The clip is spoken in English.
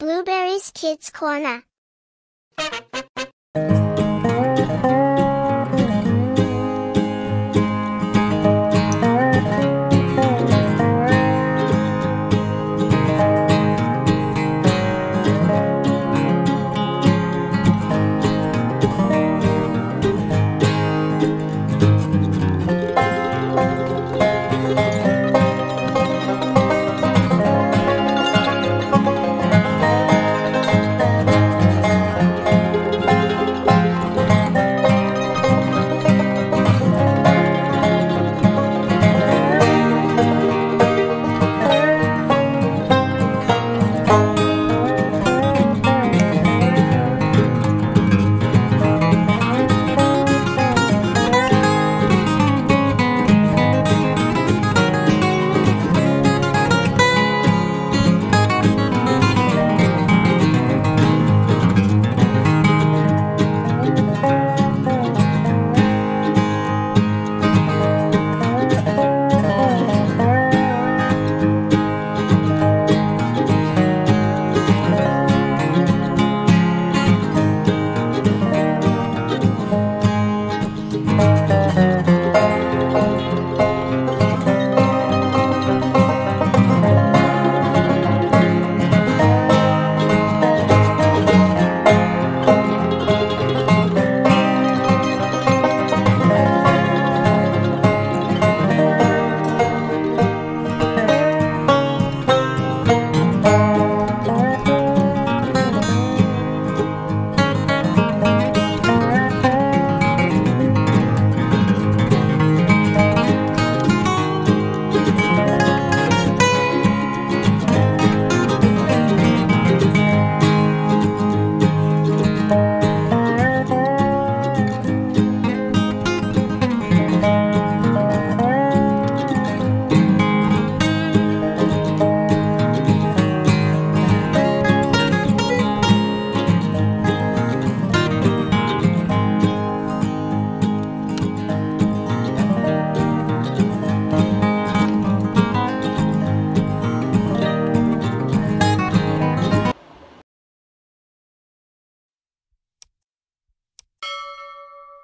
Blueberries Kids Corner.